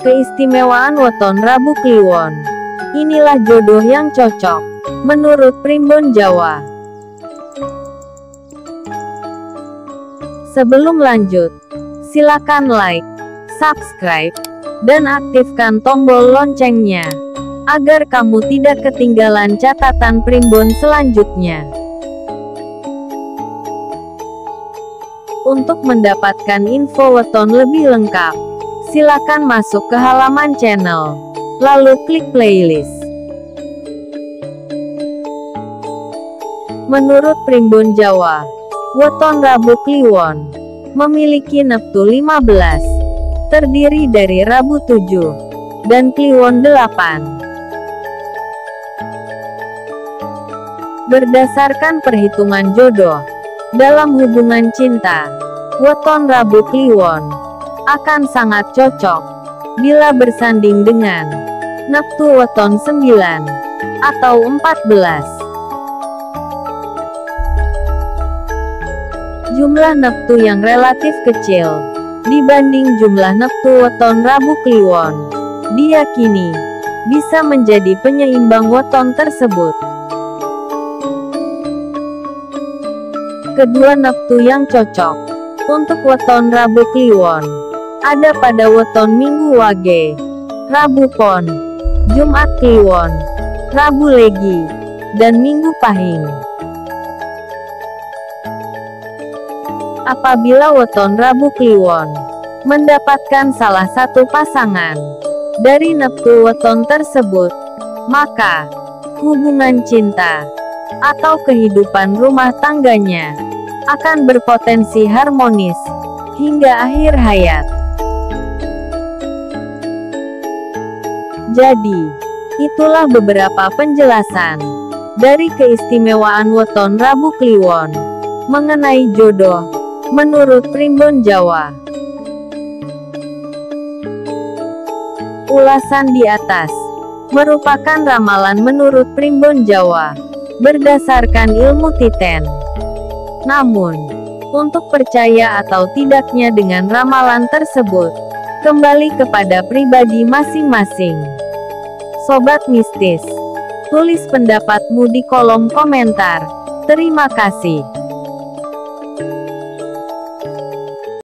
Keistimewaan weton Rabu Kliwon. Inilah jodoh yang cocok menurut Primbon Jawa. Sebelum lanjut, silakan like, subscribe, dan aktifkan tombol loncengnya agar kamu tidak ketinggalan catatan Primbon selanjutnya. Untuk mendapatkan info weton lebih lengkap, silakan masuk ke halaman channel, lalu klik playlist. Menurut Primbon Jawa, weton Rabu Kliwon memiliki neptu 15, terdiri dari Rabu 7 dan Kliwon 8. Berdasarkan perhitungan jodoh dalam hubungan cinta, weton Rabu Kliwon akan sangat cocok bila bersanding dengan neptu weton 9 atau 14. Jumlah neptu yang relatif kecil dibanding jumlah neptu weton Rabu Kliwon diyakini bisa menjadi penyeimbang weton tersebut. Kedua neptu yang cocok untuk weton Rabu Kliwon ada pada weton Minggu Wage, Rabu Pon, Jumat Kliwon, Rabu Legi, dan Minggu Pahing. Apabila weton Rabu Kliwon mendapatkan salah satu pasangan dari neptu weton tersebut, maka hubungan cinta atau kehidupan rumah tangganya akan berpotensi harmonis hingga akhir hayat. Jadi, itulah beberapa penjelasan dari keistimewaan weton Rabu Kliwon mengenai jodoh menurut Primbon Jawa. Ulasan di atas merupakan ramalan menurut Primbon Jawa berdasarkan ilmu titen. Namun, untuk percaya atau tidaknya dengan ramalan tersebut, kembali kepada pribadi masing-masing. Sobat mistis, tulis pendapatmu di kolom komentar. Terima kasih.